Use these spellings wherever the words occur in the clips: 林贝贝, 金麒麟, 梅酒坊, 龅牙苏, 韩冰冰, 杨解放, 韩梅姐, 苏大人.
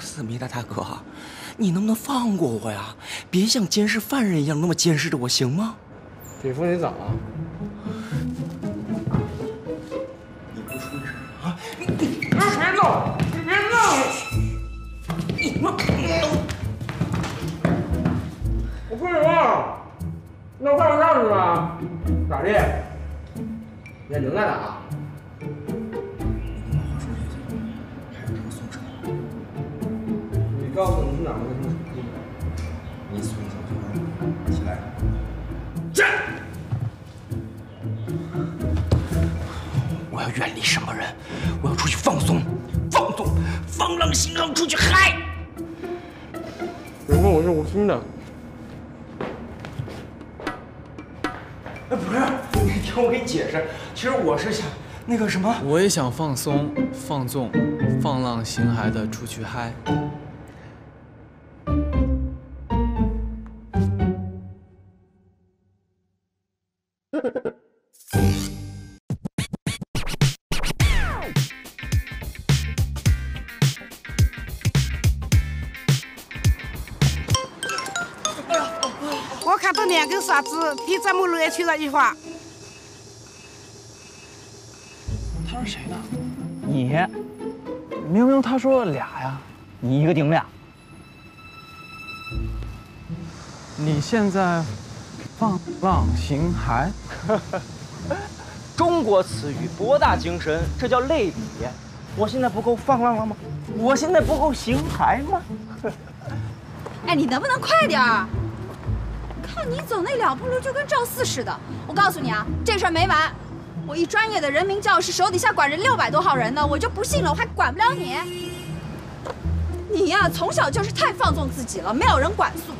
死梅大大哥，你能不能放过我呀？别像监视犯人一样那么监视着我，行吗？姐夫，你咋了？你不出声啊！你别闹！你别闹！你妈！我不知道，闹坏事儿是吧？咋的？眼睛在哪？ 告诉我们哪个跟他们你损手就起来，站！我要远离什么人？我要出去放松，放纵，放浪形骸，出去嗨！别问我是无心的。哎，不是，你听我给你解释，其实我是想那个什么，我也想放松、放纵、放浪形骸的出去嗨。 我看到两根绳子贴在马路安全上一晃。他说谁呢？你，明明他说俩呀，你一个顶俩。你现在放浪形骸？中国词语博大精深，这叫类比。我现在不够放浪了吗？我现在不够形骸吗？哎，你能不能快点儿？ 看你走那两步路就跟赵四似的，我告诉你啊，这事儿没完。我一专业的人民教师，手底下管着600多号人呢，我就不信了，我还管不了你。你呀，从小就是太放纵自己了，没有人管束，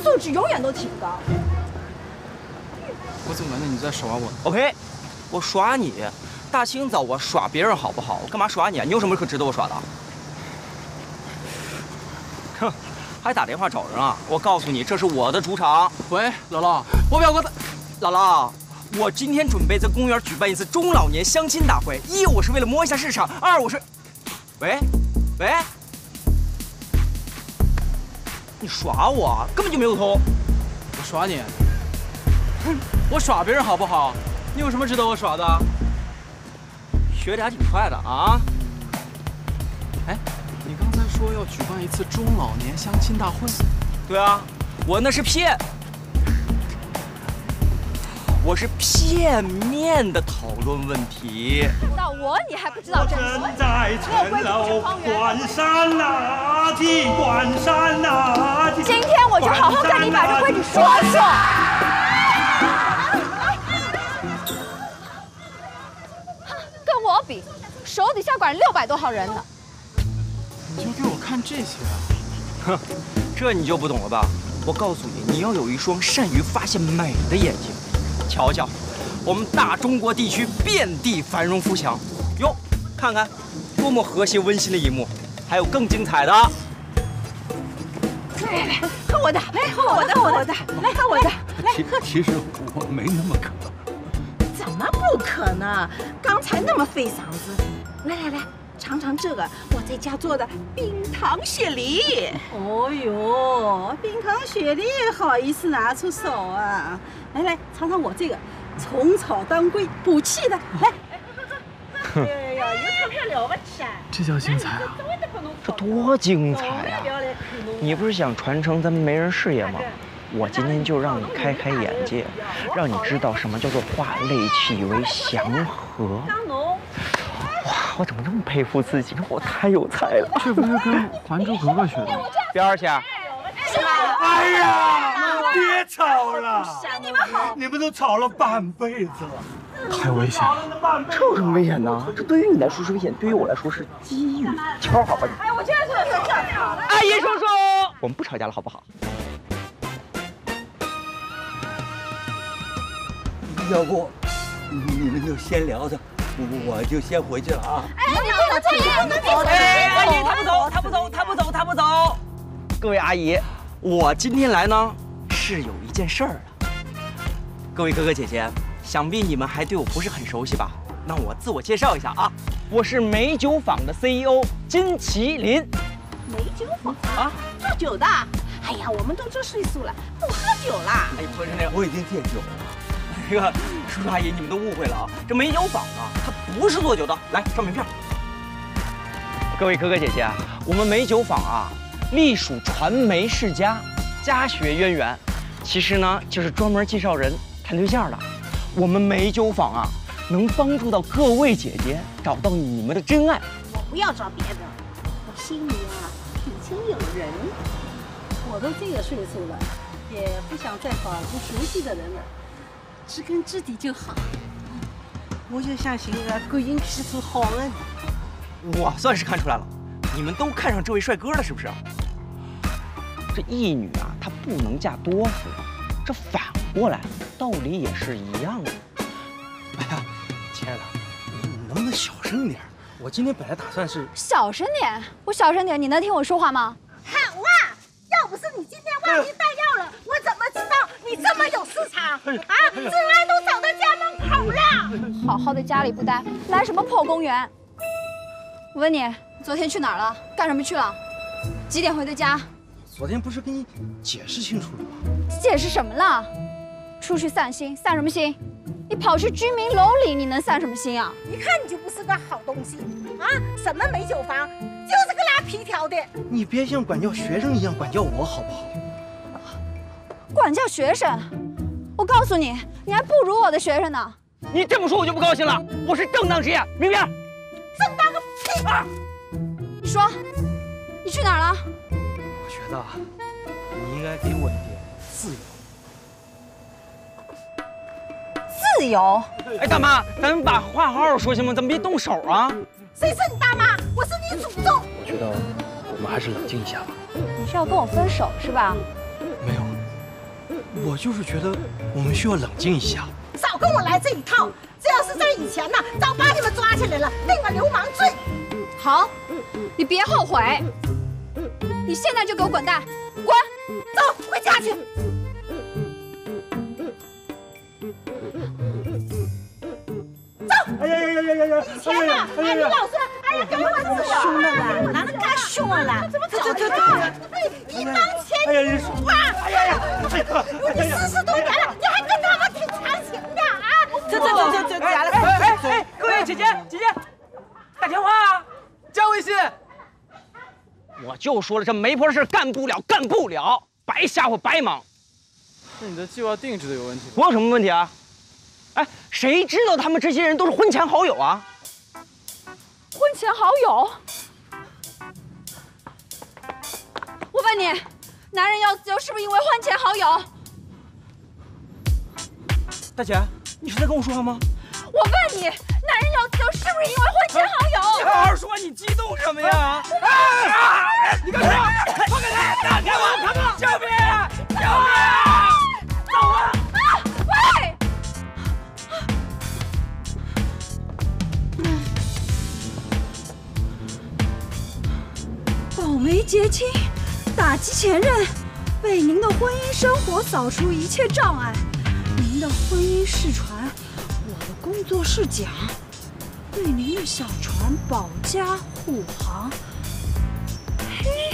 素质永远都挺高。我怎么感觉你在耍我 ？OK， 我耍你，大清早我耍别人好不好？我干嘛耍你啊？你有什么可值得我耍的？哼。 还打电话找人啊！我告诉你，这是我的主场。喂，姥姥，我表哥他，姥姥，我今天准备在公园举办一次中老年相亲大会。一，我是为了摸一下市场；二，我是……喂，喂，你耍我，根本就没有通。我耍你？哼，我耍别人好不好？你有什么值得我耍的？学的还挺快的啊！哎。 说要举办一次中老年相亲大会，对啊，我那是片，我是片面的讨论问题。到我你还不知道真相？我在城楼关山哪去？关山哪去？今天我就好好跟你把这规矩说说。跟我比，手底下管600多号人呢。 你就给我看这些啊！哼，这你就不懂了吧？我告诉你，你要有一双善于发现美的眼睛。瞧瞧，我们大中国地区遍地繁荣富强，哟，看看，多么和谐温馨的一幕！还有更精彩的。来来来，喝我的，来喝我的，喝我的，来喝我的，来喝。其实我没那么渴。怎么不渴呢？刚才那么费嗓子。来来来。 尝尝这个我在家做的冰糖雪梨。哦呦，冰糖雪梨好意思拿出手啊！来来，尝尝我这个虫草当归补气的。来，哎呀呀，有钞票了不起啊！这叫精彩啊！这多精彩啊！你不是想传承咱们媒人事业吗？我今天就让你开开眼界，让你知道什么叫做化戾气为祥和。 我怎么这么佩服自己？我太有才了！这不是跟《还珠格格》学的？第二下。哎呀，别吵了！你们好，你们都吵了半辈子了，太危险了！这有什么危险呢？这对于你来说是危险，对于我来说是机遇。瞧好吧你！哎，我就要坐在这儿。阿姨叔叔，我们不吵架了，好不好？要不，你们就先聊着。 我就先回去了啊！哎，你不能走，你不能走！哎，阿姨，他不走，他不走，他不走，他不走！各位阿姨，我今天来呢是有一件事儿的。各位哥哥姐姐，想必你们还对我不是很熟悉吧？那我自我介绍一下啊，我是美酒坊的 CEO 金麒麟。没酒火啊？喝酒的？哎呀，我们都住睡宿了，不喝酒啦。哎，不是那，我已经戒酒了。那个叔叔阿姨，你们都误会了啊，这梅酒坊啊，它不是做酒的。来，上名片。各位哥哥姐姐啊，我们梅酒坊啊，隶属传媒世家，家学渊源，其实呢就是专门介绍人谈对象的。我们梅酒坊啊。 能帮助到各位姐姐找到你们的真爱。我不要找别的，我心里啊已经有人。我都这个岁数了，也不想再找不熟悉的人了，知根知底就好。我就相信啊，感情是出好恩。我算是看出来了，你们都看上这位帅哥了，是不是？这义女啊，她不能嫁多夫，这反过来道理也是一样的。 哎呀，亲爱的，你能不能小声点？我今天本来打算是小声点，我小声点，你能听我说话吗？好啊！要不是你今天忘记带药了，我怎么知道你这么有市场啊？治安都找到家门口了，好好的家里不待，来什么破公园？我问你，你昨天去哪儿了？干什么去了？几点回的家？昨天不是跟你解释清楚了吗？解释什么了？出去散心，散什么心？ 你跑去居民楼里，你能散什么心啊？一看你就不是个好东西啊！什么美酒坊，就是个拉皮条的。你别像管教学生一样管教我，好不好？管教学生？我告诉你，你还不如我的学生呢。你这么说我就不高兴了。我是正当职业，明白？正当个屁啊！你说，你去哪儿了？我觉得你应该给我一点自由。 自由？哎，大妈，咱们把话好好说行吗？咱们别动手啊！谁是你大妈？我是你祖宗！我觉得我们还是冷静一下吧。你是要跟我分手是吧？没有，我就是觉得我们需要冷静一下。少跟我来这一套！这要是在以前呢，早把你们抓起来了，定了流氓罪。好，你别后悔。你现在就给我滚蛋，滚，走，回家去。 以前呢，哎，你老说，哎呀，给我自由，凶了吧？哪能敢凶我啦？怎么走了？哎，一帮钱奴啊！哎呀，你40多年了，你还跟他们挺长情的啊？走，哎，各位姐姐，打电话，加微信。我就说了，这媒婆的事干不了，白瞎或白忙。是你的计划定制的有问题。我有什么问题啊？ 哎，谁知道他们这些人都是婚前好友啊？婚前好友？我问你，男人要自由是不是因为婚前好友？大姐，你是在跟我说话吗？我问你，男人要自由是不是因为婚前好友？你好好说，你激动什么呀？哎，你干什么？放开他！放开我！他们！救命！救命！走啊！ 没结亲，打击前任，为您的婚姻生活扫除一切障碍。您的婚姻视传，我的工作是桨，对您的小船保驾护航。嘿，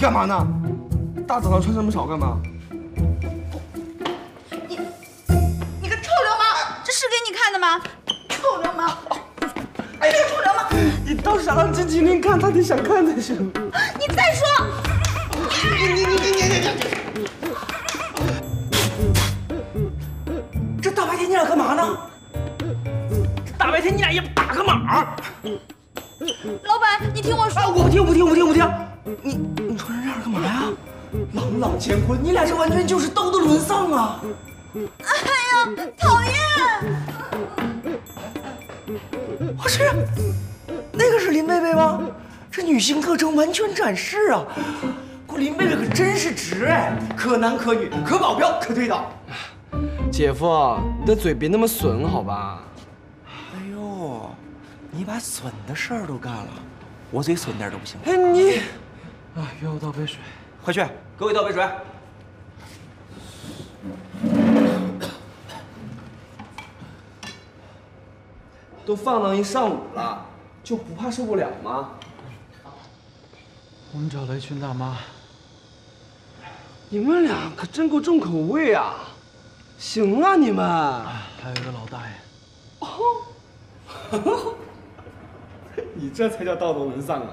干嘛呢？大早上穿这么少干嘛？你个臭流氓！这是给你看的吗？臭流氓！哎呀，臭流氓！你倒是想让这精灵看，他得想看才行。你再说！你！这大白天你俩干嘛呢？这大白天你俩老板，你听我说。啊，我不听。你穿成这样干嘛呀？郎朗乾坤，你俩这完全就是刀的沦丧啊！哎呀，讨厌！我去，那个是林贝贝吗？这女性特征完全展示啊！我林贝贝可真是直哎，可男可女，可保镖，可推倒。姐夫，你的嘴别那么损好吧？哎呦，你把损的事儿都干了，我嘴损点都不行。哎你，啊，给我倒杯水。 快去，给我一倒杯水。都放荡一上午了，就不怕受不了吗？我们找了一群大妈。你们俩可真够重口味啊！行啊，你们。还有一个老大爷。哦，你这才叫道德沦丧啊！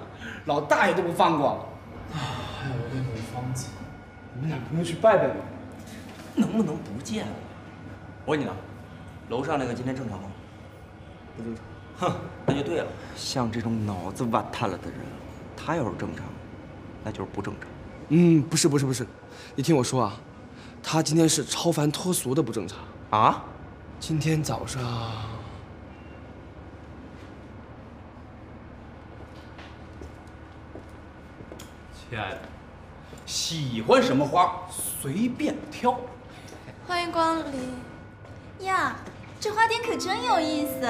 老大爷都不放过。 还有一个女方子，你们俩不用去拜拜吗？能不能不见了？我问你呢，楼上那个今天正常吗？不正常。哼，那就对了。像这种脑子瓦塌了的人，他要是正常，那就是不正常。嗯，不是，你听我说啊，他今天是超凡脱俗的不正常啊。今天早上，亲爱的。 喜欢什么花随便挑。欢迎光临。呀，这花店可真有意思。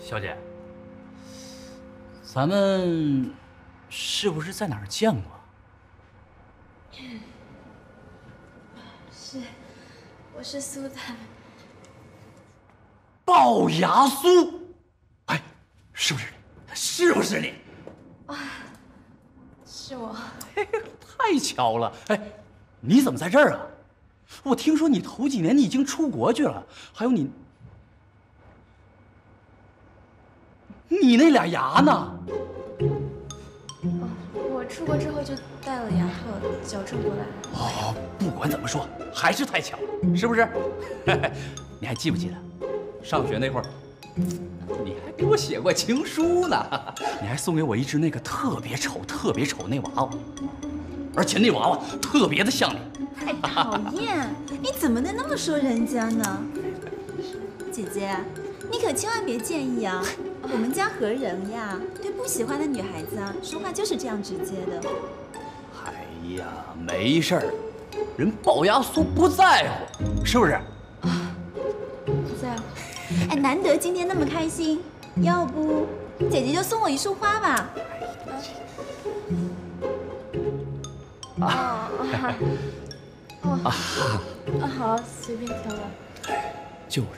小姐，咱们是不是在哪儿见过？是，我是苏大人。 龅牙苏，哎，是不是你？是不是你？啊，是我。太巧了！哎，你怎么在这儿啊？我听说你头几年你已经出国去了，还有你那俩牙呢？我出国之后就带了牙套矫正过来。哦，不管怎么说，还是太巧了，是不是？你还记不记得？ 上学那会儿，你还给我写过情书呢，你还送给我一只那个特别丑那娃娃，而且那娃娃特别的像你。哎，讨厌！你怎么能那么说人家呢？姐姐，你可千万别介意啊，我们家和人呀，对不喜欢的女孩子啊，说话就是这样直接的。哎呀，没事儿，人龅牙苏不在乎，是不是？ 哎，难得今天那么开心，要不姐姐就送我一束花吧。好，随便挑吧。就是，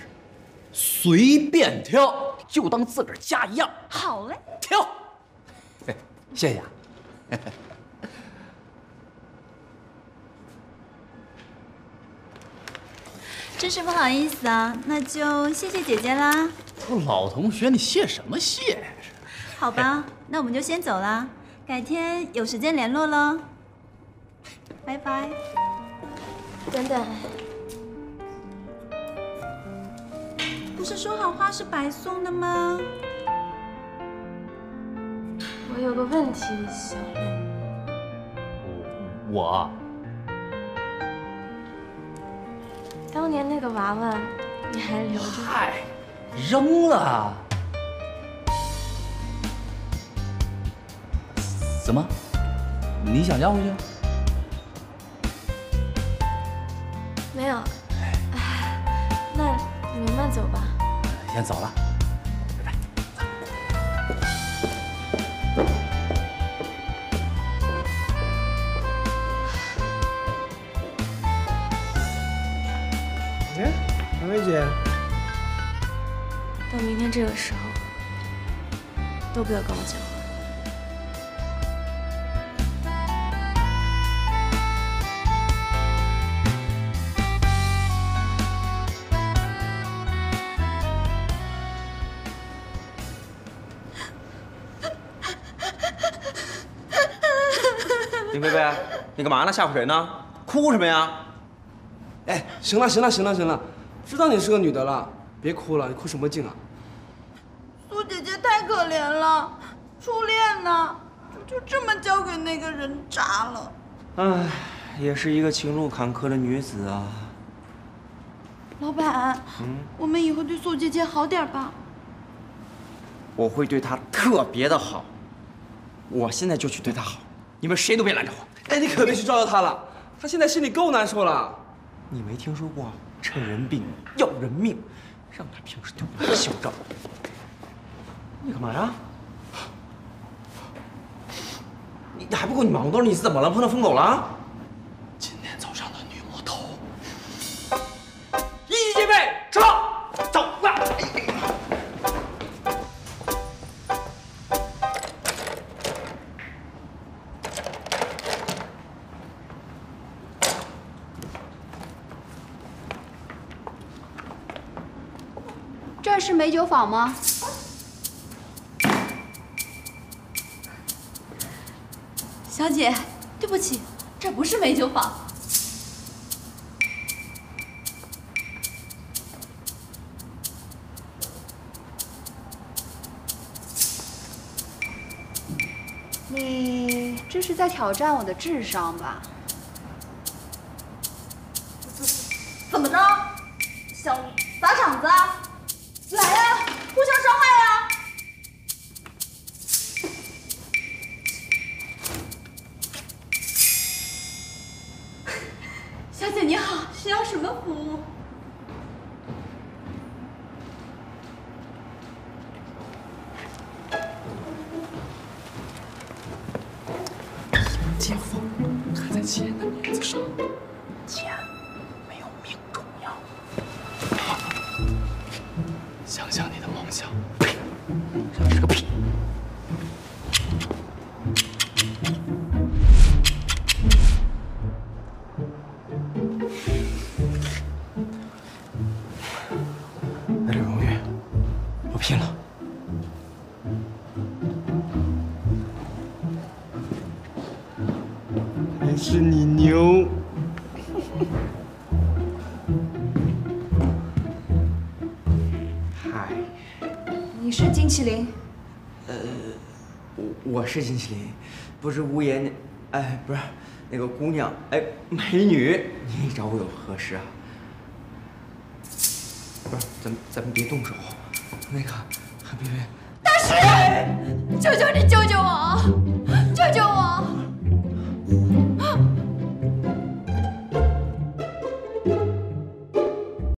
随便挑，就当自个儿家一样。好嘞，挑。谢谢啊。真是不好意思啊，那就谢谢姐姐啦。老同学，你谢什么谢？好吧，那我们就先走啦，改天有时间联络喽。拜拜。等等，不是说好花是白送的吗？我有个问题想问。我。 当年那个娃娃，你还留着？嗨，扔了。怎么？你想要回去？没有。那你们慢走吧。先走了，拜拜。哎，韩梅姐，到明天这个时候，都不要跟我讲话。 林贝贝，你干嘛呢？吓唬谁呢？哭什么呀？哎，行了，行了，行了，行了，知道你是个女的了，别哭了，你哭什么劲啊？苏姐姐太可怜了，初恋呢，就这么交给那个人渣了。唉，也是一个情路坎坷的女子啊。老板，我们以后对苏姐姐好点吧。 我会对他特别的好，我现在就去对他好，你们谁都别拦着我。哎，你可别去招惹他了，他现在心里够难受了。你没听说过趁人病要人命，让他平时对我嚣张。你干嘛呀？你还不够你忙叨？你怎么了？碰到疯狗了？今天早上的女魔头，一级戒备，撤，走了。 这是美酒坊吗？小姐，对不起，这不是美酒坊。你这是在挑战我的智商吧？怎么着，想砸场子啊？ 来呀、啊，互相伤害呀、啊！小姐你好，需要什么服务？杨解放还在前人的面子上，钱没有命重要。 想想你的梦想，呸！想是个屁。为了荣誉，我拼了！还是你牛！ 你是金麒麟，我是金麒麟，不是无言，哎，不是那个姑娘，哎，美女，你找我有何事啊？不是，咱们别动手，那个韩冰冰，大师，求求你救救我！